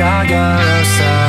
Chicago sun.